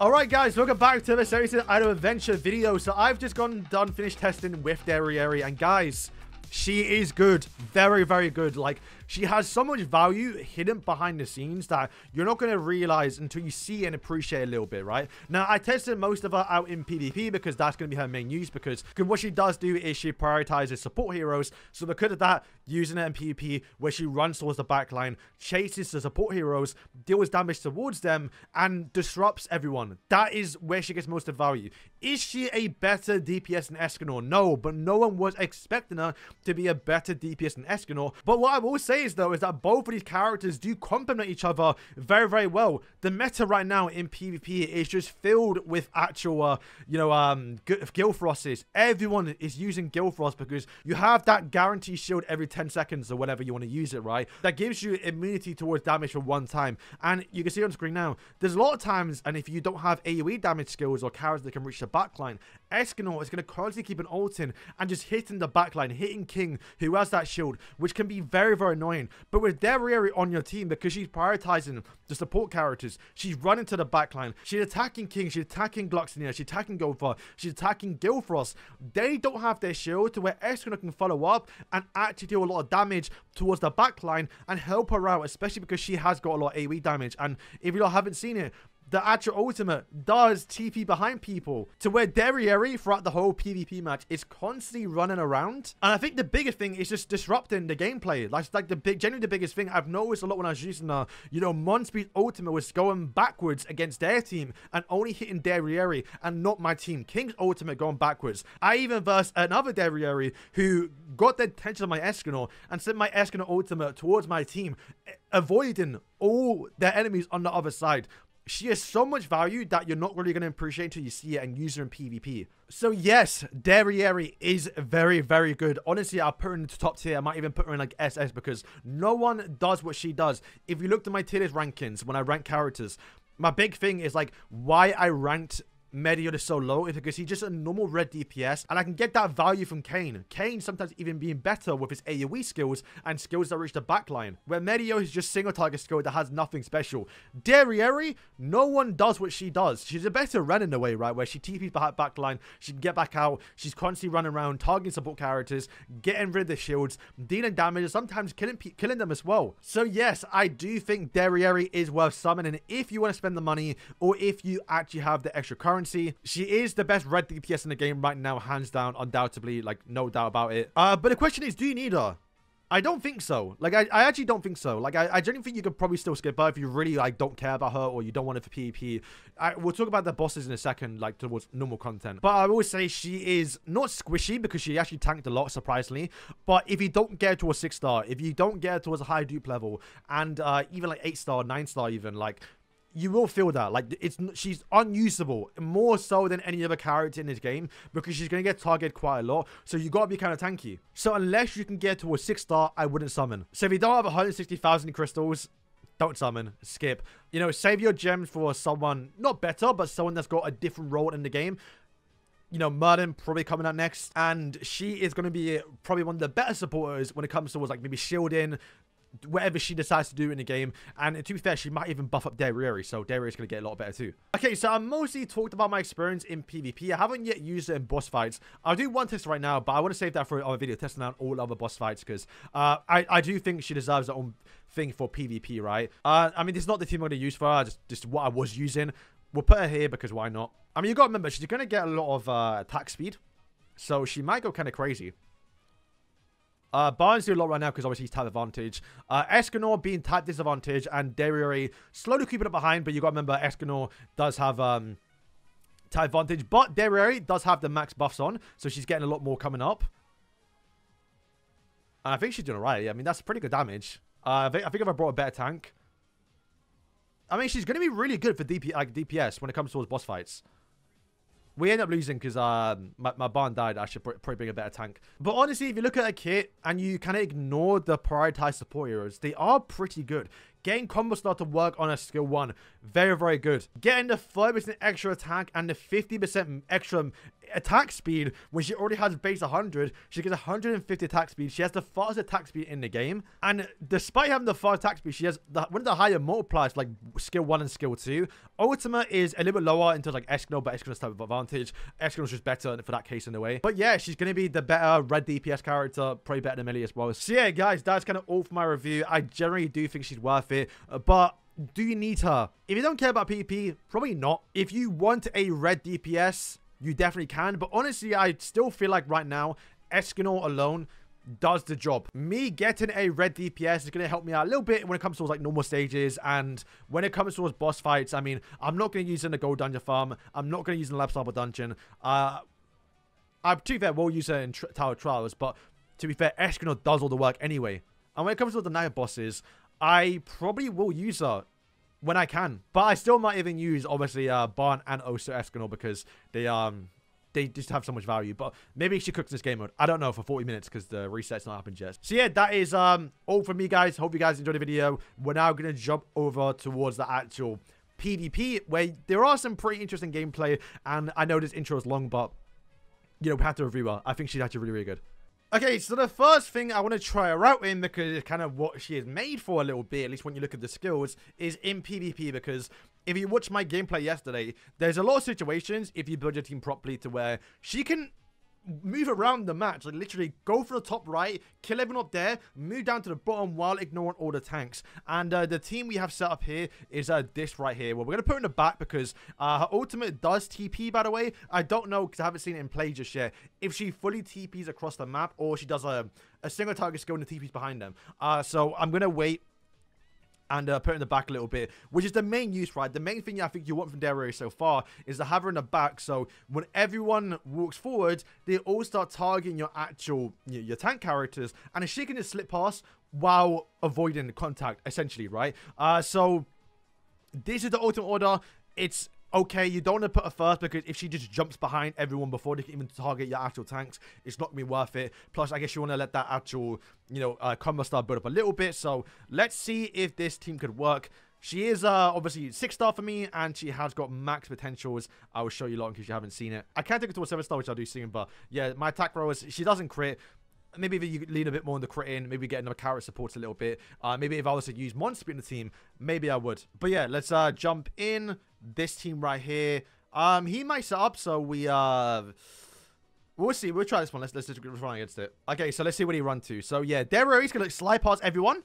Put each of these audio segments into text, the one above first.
Alright guys, welcome back to the series of Idle Adventure video. So I've just gone and done finished testing with Derieri, and guys, she is good. Very, very good. Like, she has so much value hidden behind the scenes that you're not going to realize until you see and appreciate a little bit, right? Now, I tested most of her out in PvP because that's going to be her main use, because what she does do is she prioritizes support heroes. So because of that, using her in PvP where she runs towards the backline, chases the support heroes, deals damage towards them, and disrupts everyone. That is where she gets most of value. Is she a better DPS than Escanor? No, but no one was expecting her to be a better DPS than Escanor. But what I will say is, though, is that both of these characters do complement each other very, very well. The meta right now in PvP is just filled with actual, Gilfrosts. Everyone is using Gilfrost because you have that guaranteed shield every 10 seconds or whenever you want to use it, right? That gives you immunity towards damage for one time. And you can see on screen now, there's a lot of times, and if you don't have AoE damage skills or characters that can reach the backline, Escanor is going to constantly keep an ult in and just hitting the backline, hitting King, who has that shield, which can be very, very annoying. But with Derieri on your team, because she's prioritizing the support characters, she's running to the backline, she's attacking King, she's attacking Gloxinia, she's attacking Gopher, she's attacking Gilfrost. They don't have their shield to where Escanor can follow up and actually do a lot of damage towards the backline and help her out, especially because she has got a lot of AoE damage. And if you haven't seen it, the actual ultimate does TP behind people, to where Derieri throughout the whole PvP match is constantly running around. And I think the biggest thing is just disrupting the gameplay. Genuinely the biggest thing I've noticed a lot when I was using her, Monspeet ultimate was going backwards against their team and only hitting Derieri and not my team. King's ultimate going backwards. I even versed another Derieri who got the attention of my Escanor and sent my Escanor ultimate towards my team, avoiding all their enemies on the other side. She has so much value that you're not really going to appreciate until you see it and use her in PvP. So yes, Derieri is very, very good. Honestly, I'll put her in the top tier. I might even put her in like SS because no one does what she does. If you looked at my tier list rankings when I rank characters, my big thing is like why I ranked Medio is so low is because he's just a normal red DPS, and I can get that value from Kane. Kane sometimes even being better with his AoE skills and skills that reach the backline, where Medio is just single target skill that has nothing special. Derieri, no one does what she does. She's a better Ren in a way, right? Where she TPs behind backline, she can get back out, she's constantly running around, targeting support characters, getting rid of the shields, dealing damage, and sometimes killing them as well. So yes, I do think Derieri is worth summoning if you want to spend the money or if you actually have the extra currency. She is the best red DPS in the game right now, hands down, undoubtedly, like no doubt about it. But the question is, do you need her? I don't think so. Like, I actually don't think so. Like, I don't think you could probably still skip her if you really, like, don't care about her or you don't want her for PvP. We'll talk about the bosses in a second, like, towards normal content. But I will say she is not squishy because she actually tanked a lot, surprisingly. But if you don't get her towards 6-star, if you don't get her towards a high dupe level, and even, like, 8-star, 9-star even, like, you will feel that. Like, she's unusable, more so than any other character in this game, because she's going to get targeted quite a lot, so you got to be kind of tanky. So unless you can get towards 6-star, I wouldn't summon. So if you don't have 160,000 crystals, don't summon. Skip. You know, save your gems for someone, not better, but someone that's got a different role in the game. You know, Merlin probably coming up next, and she is going to be probably one of the better supporters when it comes towards, like, maybe shielding, whatever she decides to do in the game. And to be fair, she might even buff up Derieri, so Derieri's gonna get a lot better too. Okay, so I mostly talked about my experience in PvP. I haven't yet used it in boss fights. I'll do one test right now, but I want to save that for another video, testing out all other boss fights, because I do think she deserves her own thing for PvP, right? I mean, this is not the team I'm gonna use for her, just what I was using. We'll put her here because why not? I mean, you gotta remember, she's gonna get a lot of attack speed, so she might go kind of crazy. Barn's doing a lot right now because obviously he's type advantage. Escanor being type disadvantage, and Derieri slowly creeping up behind, but you got to remember Escanor does have type advantage, but Derieri does have the max buffs on, so she's getting a lot more coming up. And I think she's doing alright. I mean, that's pretty good damage. I think if I brought a better tank, I mean, she's going to be really good for DPS when it comes towards boss fights. We end up losing because my Barn died. I should probably bring a better tank. But honestly, if you look at a kit and you kind of ignore the prioritized support heroes, they are pretty good. Getting combo start to work on a skill 1, very, very good. Getting the 5% extra attack and the 50% extra attack speed when she already has base 100. She gets 150 attack speed. She has the fastest attack speed in the game, and despite having the fast attack speed, she has one of the higher multipliers, like skill 1 and skill 2. Ultima is a little bit lower in terms of like Eskino, but Eskino's type of advantage. Eskino's just better for that case in a way. But yeah, she's going to be the better red DPS character, probably better than Melia as well. So yeah, guys, that's kind of all for my review. I generally do think she's worth it, but do you need her? If you don't care about PvP, probably not. If you want a red DPS, you definitely can. But honestly, I still feel like right now, Escanor alone does the job. Me getting a red DPS is going to help me out a little bit when it comes to like normal stages, and when it comes towards boss fights. I mean, I'm not going to use it in the gold dungeon farm. I'm not going to use it in the lab stable dungeon. To be fair, we'll use it in tower trials, but to be fair, Escanor does all the work anyway. And when it comes to the night bosses, I probably will use her when I can, but I still might even use obviously Barn and also Escanor because they just have so much value. But maybe she cooks this game mode, I don't know, for 40 minutes because the reset's not happened yet. So yeah, that is all from me, guys. Hope you guys enjoyed the video. We're now gonna jump over towards the actual PvP, where there are some pretty interesting gameplay, and I know this intro is long, but you know, we have to review her. I think she's actually really, really good. Okay, so the first thing I want to try her out in, because it's kind of what she is made for a little bit, at least when you look at the skills, is in PvP. Because if you watch my gameplay yesterday, there's a lot of situations, if you build your team properly, to where she can move around the match. Like literally go for the top right, kill everyone up there, move down to the bottom while ignoring all the tanks. And the team we have set up here is this right here. Well, we're going to put her in the back because her ultimate does TP, by the way. I don't know because I haven't seen it in play just yet, if she fully TPs across the map or she does a single target skill and the TPs behind them. So I'm going to wait and put her in the back a little bit, which is the main use, right? The main thing I think you want from Derieri so far is to have her in the back, so when everyone walks forward, they all start targeting your actual, your tank characters, and she can just slip past while avoiding the contact, essentially, right? So this is the ultimate order. It's okay, you don't want to put her first, because if she just jumps behind everyone before they can even target your actual tanks, it's not going to be worth it. Plus, I guess you want to let that actual, combo star build up a little bit. So let's see if this team could work. She is obviously 6-star for me, and she has got max potentials. I will show you a lot in case you haven't seen it. I can take her to a 7-star, which I'll do soon, but yeah, my attack row is, she doesn't crit. Maybe if you lean a bit more on the critting, maybe get another carrot support a little bit. Maybe if I was to use Monspeet in the team, maybe I would. But yeah, let's jump in this team right here. He might set up, so we'll see. We'll try this one. Let's just run against it. Okay, so let's see what he run to. So yeah, Derieri's gonna slide past everyone.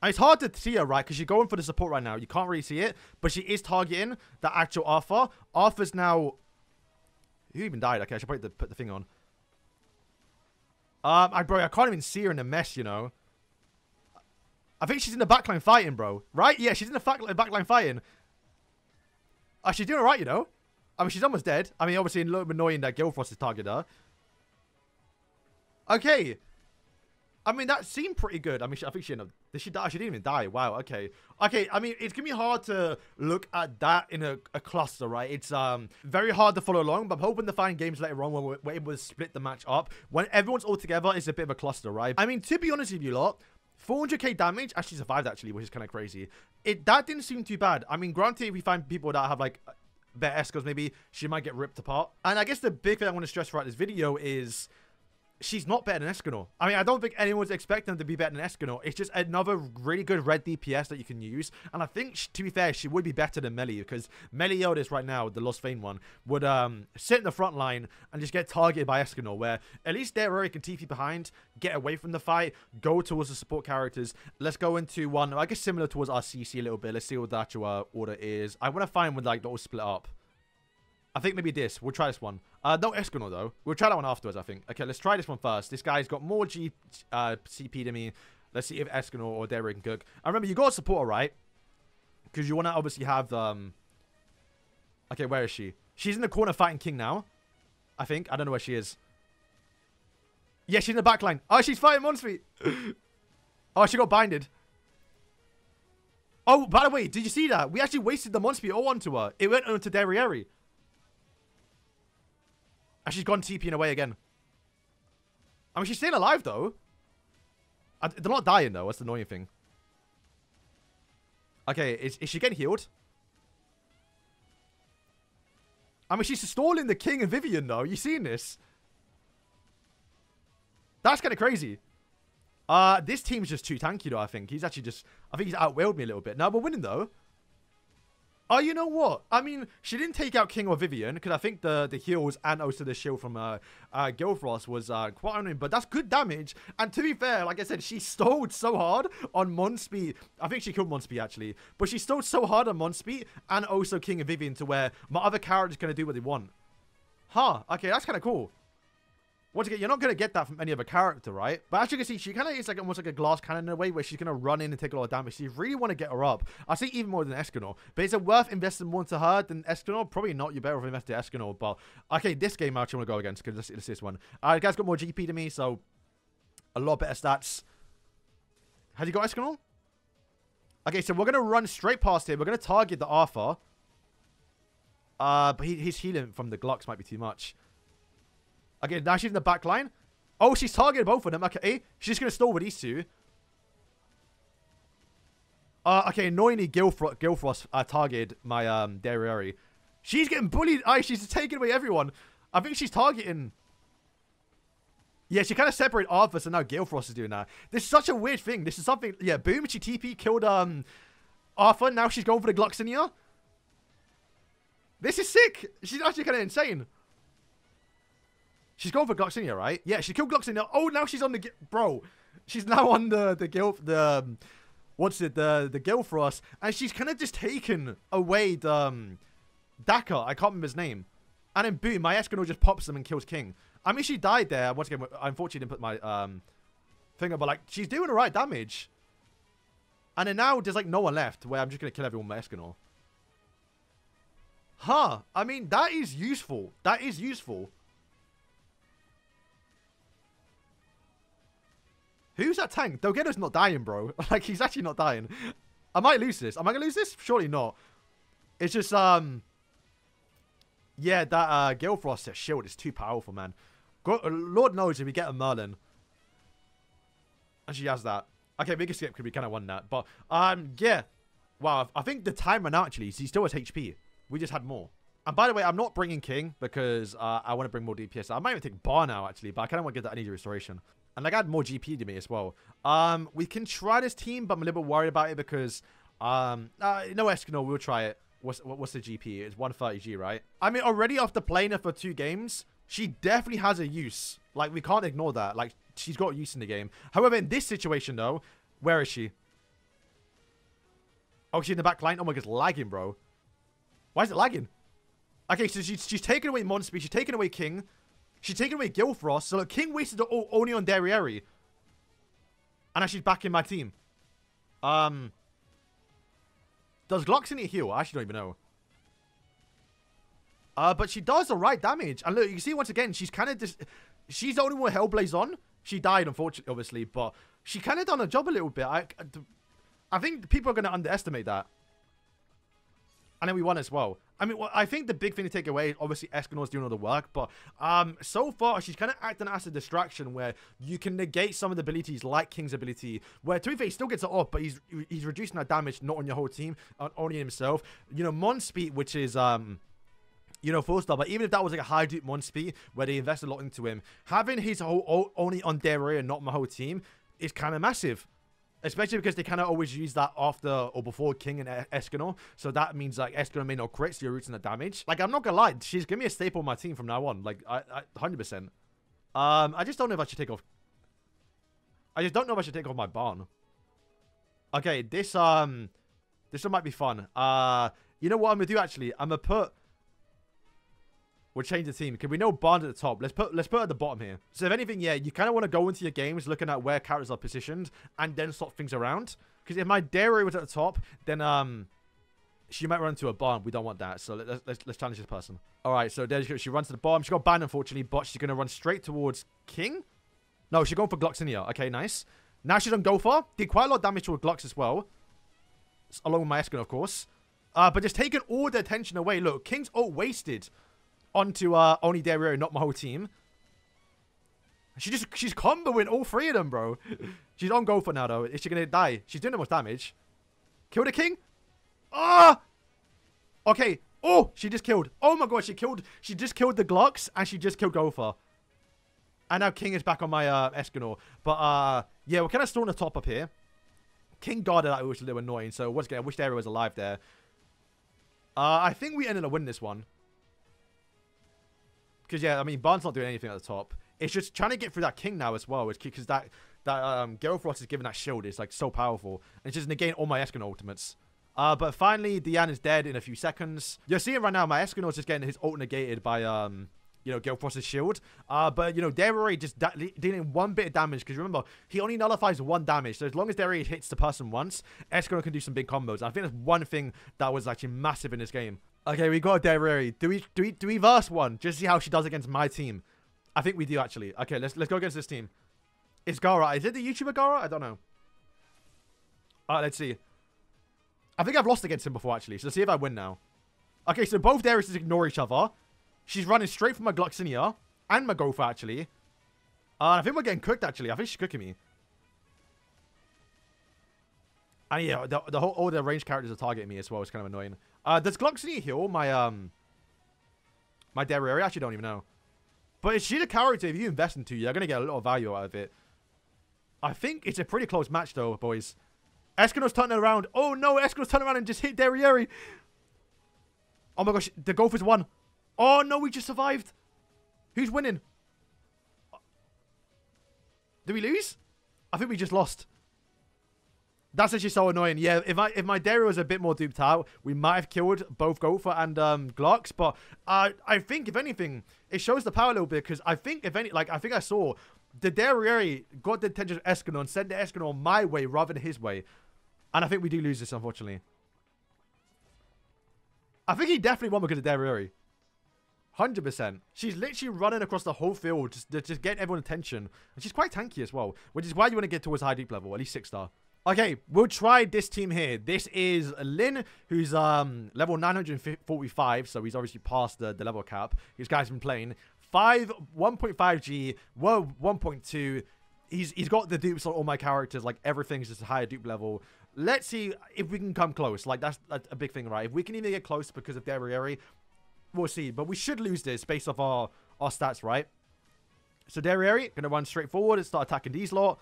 And it's hard to see her, right? Because you're going for the support right now. You can't really see it, but she is targeting the actual Arthur. Arthur's now. Who even died? Okay, I should probably put the thing on. Bro, I can't even see her in the mess, you know. I think she's in the backline fighting, bro. Right? Yeah, she's in the backline fighting. She's doing alright, you know. I mean, she's almost dead. I mean, obviously, a little bit annoying that Gilfrost is targeting her. Okay. I mean, that seemed pretty good. I mean, I think she ended up... Did she die? She didn't even die. Wow, okay. Okay, I mean, it's going to be hard to look at that in a cluster, right? It's very hard to follow along, but I'm hoping to find games later on where we're able to split the match up. When everyone's all together, it's a bit of a cluster, right? I mean, to be honest with you lot, 400k damage, actually survived, actually, which is kind of crazy. That didn't seem too bad. I mean, granted, if we find people that have, like, better escorts, maybe she might get ripped apart. And I guess the big thing I want to stress throughout this video is... she's not better than Escanor. I mean, I don't think anyone's expecting them to be better than Escanor. It's just another really good red DPS that you can use. And I think, to be fair, she would be better than Melia, because Meliodas right now, the Lost Fane one, would sit in the front line and just get targeted by Escanor, where at least Derieri can TP behind, get away from the fight, go towards the support characters. Let's go into one, I guess similar towards our CC a little bit. Let's see what the actual order is. I want to find when like, they're all split up. I think maybe this. We'll try this one. No Escanor, though. We'll try that one afterwards, I think. Okay, let's try this one first. This guy's got more CP than me. Let's see if Escanor or Derieri can cook. And remember, you got a supporter, right? Because you want to obviously have... Okay, where is she? She's in the corner fighting King now, I think. I don't know where she is. Yeah, she's in the back line. Oh, she's fighting Monspeet. Oh, she got binded. Oh, by the way, did you see that? We actually wasted the Monspeet all onto her. It went onto Derieri. And she's gone TPing away again. I mean, she's staying alive, though. They're not dying, though. That's the annoying thing. Okay, is she getting healed? I mean, she's stalling the King and Vivian, though. You seen this? That's kind of crazy. This team's just too tanky, though, I think. He's actually just... I think he's outwelled me a little bit. Now, we're winning, though. Oh, you know what? I mean, she didn't take out King or Vivian, because I think the heals and also the shield from Gilfrost was quite annoying, but that's good damage. And to be fair, like I said, she stalled so hard on Monspeet. I think she killed Monspeet, actually. But she stalled so hard on Monspeet and also King and Vivian to where my other characters going to do what they want. Huh. Okay, that's kind of cool. Once again, you're not going to get that from any other character, right? But as you can see, she kind of is like almost like a glass cannon in a way where she's going to run in and take a lot of damage. So you really want to get her up. I say even more than Escanor. But is it worth investing more into her than Escanor? Probably not. You're better off investing in Escanor. But, okay, this game I actually want to go against because it's this one. The guy's got more GP than me, so a lot better stats. Has he got Escanor? Okay, so we're going to run straight past him. We're going to target the Arthur. But his healing from the Glux might be too much. Okay, now she's in the back line. Oh, she's targeting both of them. Okay, she's going to stall with these two. Okay, annoyingly, Gilfrost targeted my Derieri. She's getting bullied. She's taking away everyone. I think she's targeting... Yeah, she kind of separated Arthur, so now Gilfrost is doing that. This is such a weird thing. This is something... Yeah, boom, she TP killed Arthur. Now she's going for the Gloxinia. This is sick. She's actually kind of insane. She's going for Gloxinia, right? Yeah, she killed Gloxinia. Oh, now she's on the... Bro, she's now on the Gilfrost. And she's kind of just taken away the... Daka. I can't remember his name. And then boom, my Escanor just pops them and kills King. I mean, she died there. Once again, I unfortunately didn't put my finger, but like, she's doing the right damage. And then now there's like no one left where I'm just going to kill everyone with Escanor. Huh. I mean, that is useful. That is useful. Who's that tank? Delgado's not dying, bro. Like, he's actually not dying. I might lose this. Am I going to lose this? Surely not. It's just, yeah, that Gilfrost shield is too powerful, man. Lord knows if we get a Merlin. And she has that. Okay, big escape could be kind of won that. But, yeah. Wow, I think the time ran out, actually. So he still has HP. We just had more. And by the way, I'm not bringing King because I want to bring more DPS. I might even take Barn now, actually. But I kind of want to get that energy restoration. And like I had more GP to me as well. We can try this team, but I'm a little bit worried about it because no Eskino, we'll try it. What's the GP? It's 130G, right? I mean, already after playing her for 2 games, she definitely has a use. Like, we can't ignore that. Like, she's got use in the game. However, in this situation though, where is she? Oh, she's in the back line. Oh my god, it's lagging, bro. Why is it lagging? Okay, so she's taken away Monspeet, she's taken away King. She's taken away Gilfrost, so look, King wasted the ult only on Derieri. And now she's back in my team. Does Gloxinia heal? I actually don't even know. But she does the right damage. And look, you can see once again, she's kind of just... She's the only one Hellblaze on. She died, unfortunately, obviously, but she kind of done her job a little bit. I think people are going to underestimate that. And then we won as well. I mean, I think the big thing to take away is obviously Escanor's doing all the work. But so far, she's kind of acting as a distraction where you can negate some of the abilities like King's ability. Where, to be fair, he still gets it off, but he's reducing that damage not on your whole team, only himself. You know, Monspeet, which is... You know, full star, but even if that was like a high dupe Monspeet where they invest a lot into him, having his whole ult only on Derieri and not my whole team is kind of massive. Especially because they kind of always use that after or before King and Escanor. So that means, like, Escanor may not crit, so you're rooting the damage. Like, I'm not going to lie. She's going to be a staple on my team from now on. Like, 100%. I just don't know if I should take off... I just don't know if I should take off my Barn. Okay, this one might be fun. You know what I'm going to do, actually? I'm going to put... We'll change the team. Because we know Barn at the top. Let's put it at the bottom here. So if anything, yeah, you kind of want to go into your games looking at where characters are positioned and then swap things around. Because if my Derieri was at the top, then she might run to a Barn. We don't want that. So let's challenge this person. All right, so there she runs to the bottom. She got banned, unfortunately, but she's going to run straight towards King. No, she's going for Gloxinia. Okay, nice. Now she's on Gopher. Did quite a lot of damage to her Glox as well. Along with my Escanor, of course. But just taking all the attention away. Look, King's ult wasted. Onto only Derieri, not my whole team. She's comboing all 3 of them, bro. She's on Gopher now, though. Is she gonna die? She's doing the most damage. Kill the King. Ah. Okay. Oh, she just killed. Oh my god, she killed. She just killed the Glocks and she just killed Gopher. And now King is back on my Escanor. But yeah, we're kind of still on the top up here. King guarded that, which was a little annoying. So once again, I wish Derieri was alive there. I think we ended up winning this one. Because yeah, I mean, Barn's not doing anything at the top. It's just trying to get through that King now as well. Because that Gilfrost is giving that shield. It's like so powerful. And it's just negating all my Escanor ultimates. But finally, Diane is dead in a few seconds. You're seeing right now, my Escanor is just getting his ult negated by... you know, Gilfrost's shield. But, you know, Derieri just dealing one bit of damage. Because remember, he only nullifies one damage. So as long as Derieri hits the person once, Escanor can do some big combos. And I think that's one thing that was actually massive in this game. Okay, we got Derieri. Do we verse one? Just see how she does against my team. I think we do, actually. Okay, let's go against this team. It's Gara. Is it the YouTuber Gara? I don't know. Alright, let's see. I think I've lost against him before, actually. So let's see if I win now. Okay, so both Derieri's ignore each other. She's running straight for my Gloxinia and my Gopher, actually. I think we're getting cooked, actually. I think she's cooking me. And yeah, all the ranged characters are targeting me as well. It's kind of annoying. Does Gloxinia heal my Derieri? I actually don't even know. But is she the character, if you invest into, you're going to get a lot of value out of it. I think it's a pretty close match, though, boys. Eskino's turning around. Oh, no. Eskino's turning around and just hit Derieri. Oh, my gosh. The Gopher's won. Oh, no, we just survived. Who's winning? Did we lose? I think we just lost. That's actually so annoying. Yeah, if my Derieri was a bit more duped out, we might have killed both Gopher and Glocks. But I think, if anything, it shows the power a little bit. Because I think, if any, like, I think I saw the Derieri got the attention of Escanor and sent the Escanor my way rather than his way. And I think we do lose this, unfortunately. I think he definitely won because of Derieri. 100%. She's literally running across the whole field, just getting everyone's attention. And she's quite tanky as well, which is why you want to get towards high deep level, at least 6-star. Okay, we'll try this team here. This is Lin, who's level 945, so he's obviously past the level cap. This guy's been playing 1.5G, World 1.2. He's got the dupes on all my characters. Like, everything's just a higher dupe level. Let's see if we can come close. Like, that's a big thing, right? If we can even get close because of Derieri, we'll see, but we should lose this based off our stats, right? So Derieri gonna run straight forward and start attacking these lot.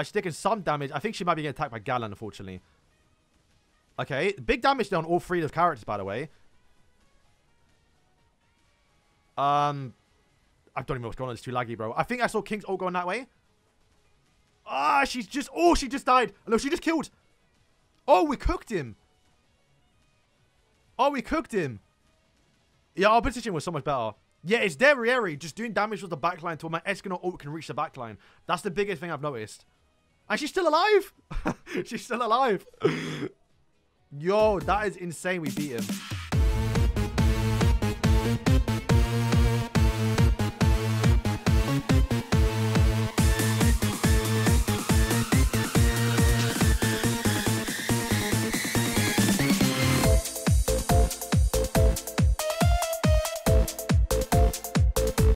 She's taking some damage. I think she might be getting attacked by Galand, unfortunately. Okay, big damage on all three of those characters, by the way. I don't even know what's going on. It's too laggy, bro. I think I saw King's ult going that way. Ah, she's just... Oh, she just died. No, she just killed. Oh, we cooked him. Oh, we cooked him. Yeah, our position was so much better. Yeah, it's Derieri just doing damage with the backline until my Escanor ult can reach the backline. That's the biggest thing I've noticed. And she's still alive. She's still alive. Yo, that is insane. We beat him.